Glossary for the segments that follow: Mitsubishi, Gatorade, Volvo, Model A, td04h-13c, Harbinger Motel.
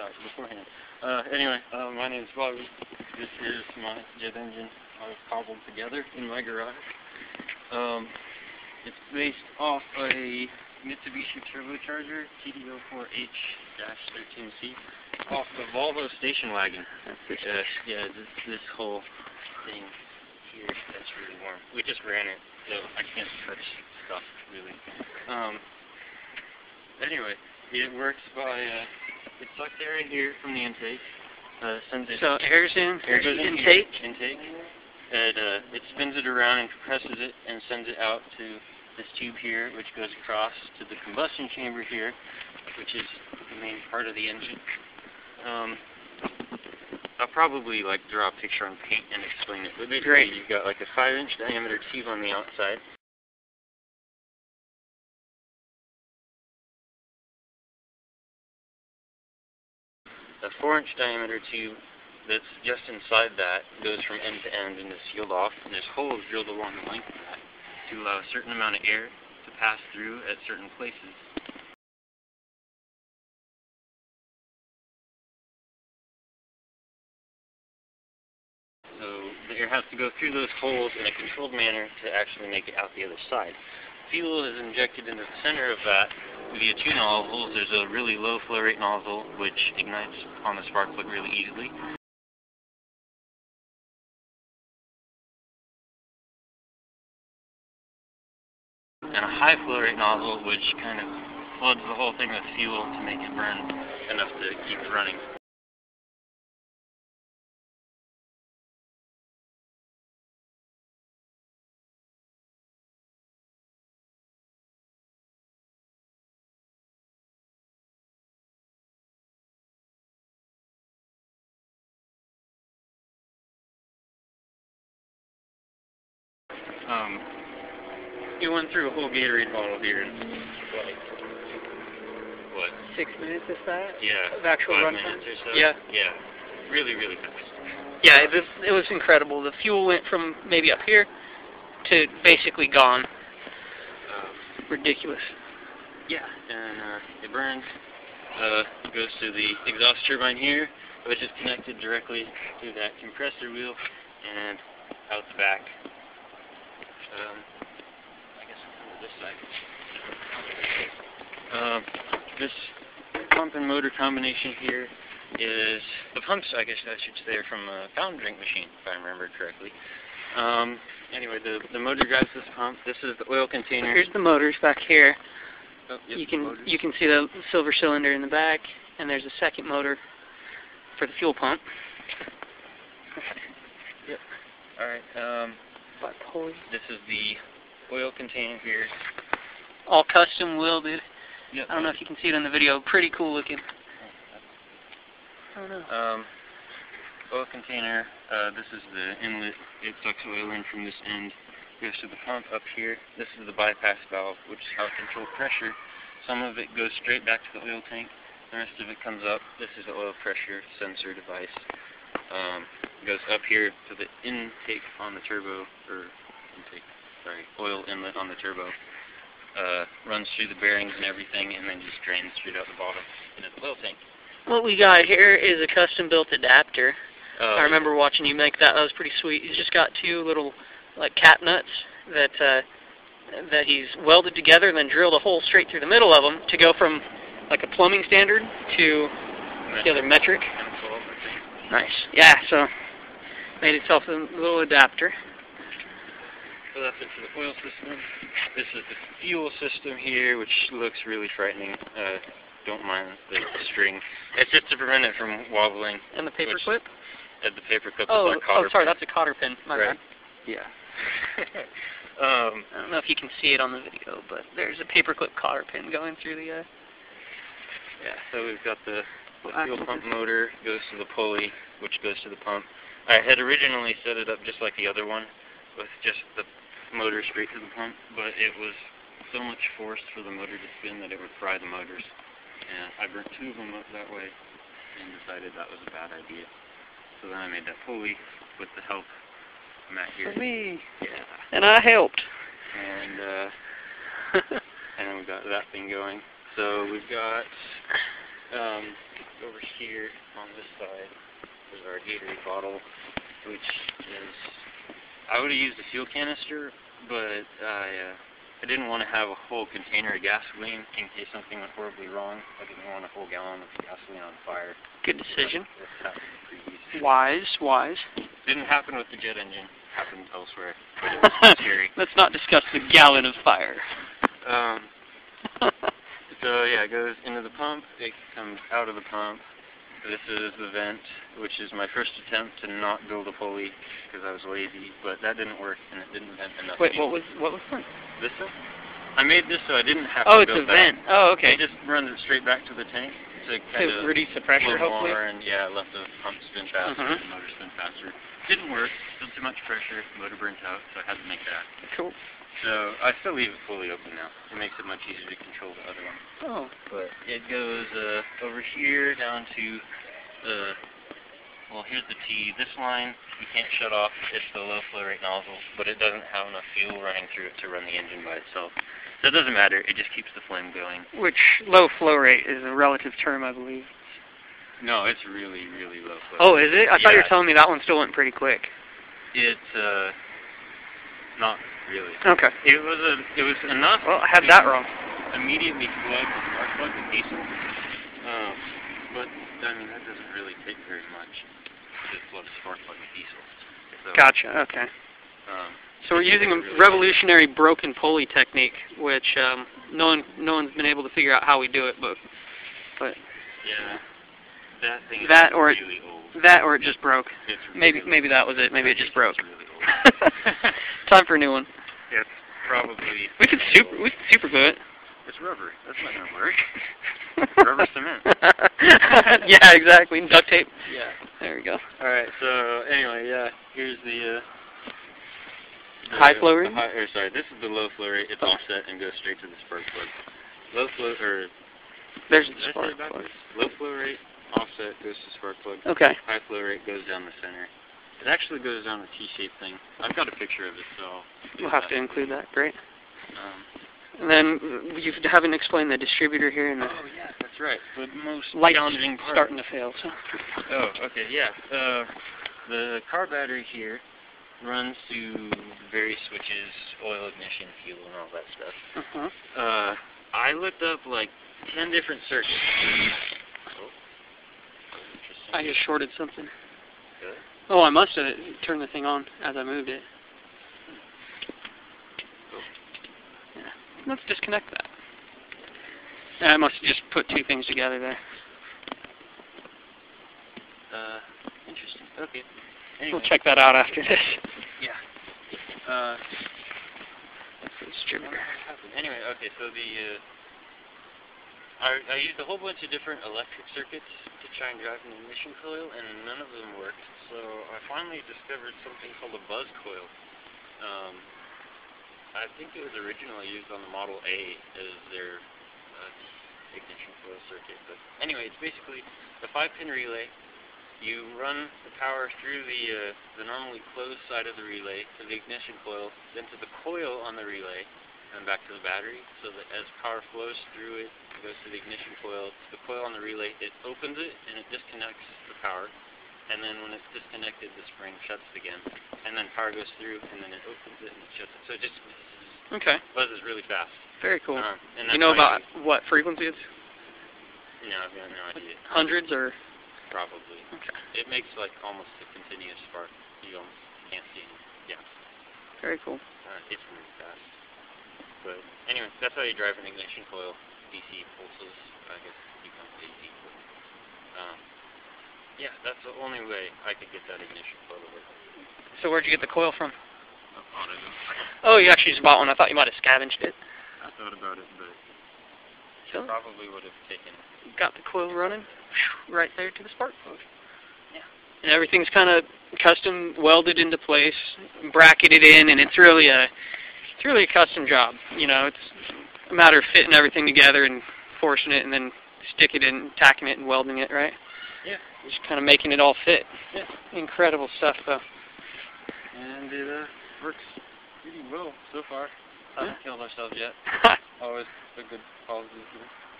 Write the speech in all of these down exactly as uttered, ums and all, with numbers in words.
out beforehand. Uh, anyway, uh, my name's Bobby. This is my jet engine I've cobbled together in my garage. Um, it's based off a Mitsubishi turbocharger T D zero four H dash thirteen C off the Volvo station wagon. That's uh, yeah, this, this whole thing here, that's really warm. We just ran it, so I can't touch stuff, really. Um, anyway, it works by, uh, it sucks air in here from the intake. Uh, sends it so air's in, air's in intake? Here, intake. And, uh, it spins it around and compresses it and sends it out to this tube here, which goes across to the combustion chamber here, which is the main part of the engine. Um, I'll probably, like, draw a picture on paint and explain it. But basically, you've got, like, a five inch diameter tube on the outside. A four inch diameter tube that's just inside that goes from end to end and is sealed off. And there's holes drilled along the length of that to allow a certain amount of air to pass through at certain places. So the air has to go through those holes in a controlled manner to actually make it out the other side. Fuel is injected into the center of that via two nozzles. There's a really low flow rate nozzle which ignites on the spark plug really easily. And a high flow rate nozzle which kind of floods the whole thing with fuel to make it burn enough to keep it running. Um, he went through a whole Gatorade bottle here in, like, what? Six minutes, is that? Yeah. Of actual run time? So. Yeah. Yeah. Really, really fast. Yeah, it was, it was incredible. The fuel went from maybe up here to basically gone. Um, Ridiculous. Yeah. And uh, it burns. Uh, it goes to the exhaust turbine here, which is connected directly to that compressor wheel and out the back. Um, I guess I'll come to this side. Um, this pump and motor combination here is the pumps. I guess I should say are from a fountain drink machine, if I remember correctly. Um, anyway, the the motor drives this pump. This is the oil container. Here's the motors back here. Oh, yep, you can you can see the silver cylinder in the back, and there's a second motor for the fuel pump. Yep. All right. Um, This is the oil container here. All custom welded. Yep. I don't know if you can see it in the video. Pretty cool looking. I don't know. Um, oil container. Uh, this is the inlet. It sucks oil in from this end. Goes to the pump up here. This is the bypass valve, which is how it controls pressure. Some of it goes straight back to the oil tank. The rest of it comes up. This is the oil pressure sensor device. Um, goes up here to the intake on the turbo, or intake, sorry, oil inlet on the turbo, uh, runs through the bearings and everything, and then just drains straight out the bottom into the oil tank. What we got here is a custom-built adapter. Uh, I remember watching you make that. That was pretty sweet. He's just got two little, like, cap nuts that, uh, that he's welded together and then drilled a hole straight through the middle of them to go from, like, a plumbing standard to the other metric. Nice. Yeah, so made itself a little adapter. So that's it for the oil system. This is the fuel system here, which looks really frightening. Uh, don't mind the string. It's just to prevent it from wobbling. And the paper clip? Uh, the paper clip oh, is our cotter oh, sorry, pin. That's a cotter pin. My right. Bad. Yeah. um, I don't know if you can see it on the video, but there's a paper clip cotter pin going through the... Uh, yeah, so we've got the... The fuel pump motor goes to the pulley, which goes to the pump. I had originally set it up just like the other one, with just the motor straight to the pump, but it was so much force for the motor to spin that it would fry the motors. And I burnt two of them up that way and decided that was a bad idea. So then I made that pulley with the help from Matt here. For me! Yeah. And I helped! And, uh, and then we got that thing going. So we've got... Um, over here on this side is our Gatorade bottle, which is, I would have used a fuel canister, but I, uh, I didn't want to have a whole container of gasoline in case something went horribly wrong. I didn't want a whole gallon of gasoline on fire. Good decision. Wise, wise. Didn't happen with the jet engine. Happened elsewhere. But it was scary. Let's not discuss the gallon of fire. Um, so yeah, it goes into the pump. It comes out of the pump. This is the vent, which is my first attempt to not build a pulley because I was lazy, but that didn't work and it didn't vent enough. Wait, what was what was that? This thing? I made this so I didn't have oh, to build that. Oh, it's a vent. Oh, okay. It just runs it straight back to the tank to kind to of reduce the pressure, hopefully. And yeah, left the pump spin faster, uh-huh. The motor spin faster. Didn't work. Still too much pressure. Motor burnt out, so I had to make that. Cool. So I still leave it fully open now. It makes it much easier to control the other one. Oh. But it goes uh, over here down to the, well, here's the T. This line you can't shut off. It's the low flow rate nozzle, but it doesn't have enough fuel running through it to run the engine by itself. So it doesn't matter. It just keeps the flame going. Which low flow rate is a relative term, I believe. No, it's really, really low flow. Oh, is it? I yeah. thought you were telling me that one still went pretty quick. It's uh, not. Really. Okay. It was a. It was enough. Well, I had that wrong. Immediately flood the spark plug and diesel. Um, but I mean that doesn't really take very much to flood the spark plug and diesel. So, gotcha. Okay. Um, so we're using a really revolutionary good. broken pulley technique, which um, no one, no one's been able to figure out how we do it, but, but. Yeah. That thing. That is or really old. That or it just broke. It's maybe really maybe that was it. Maybe it just broke. Really time for a new one. Yeah, it's probably. We could super. We could super glue it. It's rubber. That's not gonna work. Rubber cement. Yeah, exactly. And duct tape. Yeah. There we go. All right. So anyway, yeah. Here's the. Uh, the high flow rate. High, or sorry, this is the low flow rate. It's oh. offset and goes straight to the spark plug. Low flow or. There's the spark plug. Low flow rate offset goes to spark plug. Okay. High flow rate goes down the center. It actually goes down a T-shaped thing. I've got a picture of it, so... We'll have to include that. Great. Um, and then you haven't explained the distributor here. In the oh, yeah, that's right. The most challenging part. Starting to fail, so... Oh, okay, yeah. Uh, the car battery here runs to various switches, oil ignition, fuel, and all that stuff. Uh-huh. Uh, I looked up, like, ten different circuits. Oh. I just shorted something. Good. Oh, I must have turned the thing on as I moved it. Yeah. Let's disconnect that. Yeah, I must have just put two things together there. Uh, interesting. Okay. Anyway. We'll check that out after this. Yeah. Uh, that's the distributor. Anyway, okay, so the... Uh, I, I used a whole bunch of different electric circuits to try and drive an ignition coil, and none of them worked. So I finally discovered something called a buzz coil. Um, I think it was originally used on the Model A as their uh, ignition coil circuit. But anyway, it's basically a five-pin relay. You run the power through the uh, the normally closed side of the relay to the ignition coil, then to the coil on the relay, and back to the battery. So that as power flows through it, goes to the ignition coil, to the coil on the relay, it opens it and it disconnects the power, and then when it's disconnected the spring shuts again, and then power goes through and then it opens it and it shuts it, so it just okay. buzzes really fast. Very cool. Um, and you know about you what frequency it's? No, I've got no idea. Hundreds or? Probably. Okay. It makes like almost a continuous spark. You almost can't see it. Yeah. Very cool. Uh, it's really fast. But anyway, that's how you drive an ignition coil. D C pulses, I guess you can say D C pulses. Um, yeah, that's the only way I could get that ignition coil to work. So where'd you get the coil from? Oh, you actually just bought one. I thought you might have scavenged it. I thought about it, but so it probably would have taken. Got the coil running right there to the spark plug. Yeah. And everything's kind of custom welded into place, bracketed in, and it's really a it's really a custom job. You know, it's a matter of fitting everything together and forcing it and then sticking it in, tacking it and welding it, right? Yeah. Just kind of making it all fit. Yeah. Incredible stuff, though. And it uh, works pretty well so far. Yeah. Haven't killed ourselves yet. Always a good positive.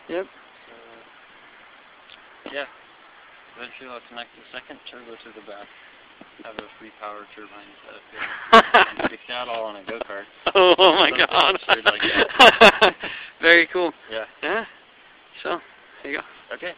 Yep. So, Yeah. Eventually I'll connect the second turbo to the back. Have a free power turbine set up here. And stick that all on a go-kart. Oh, oh my god. Like that. Very cool. Yeah. Yeah. So, there you go. Okay.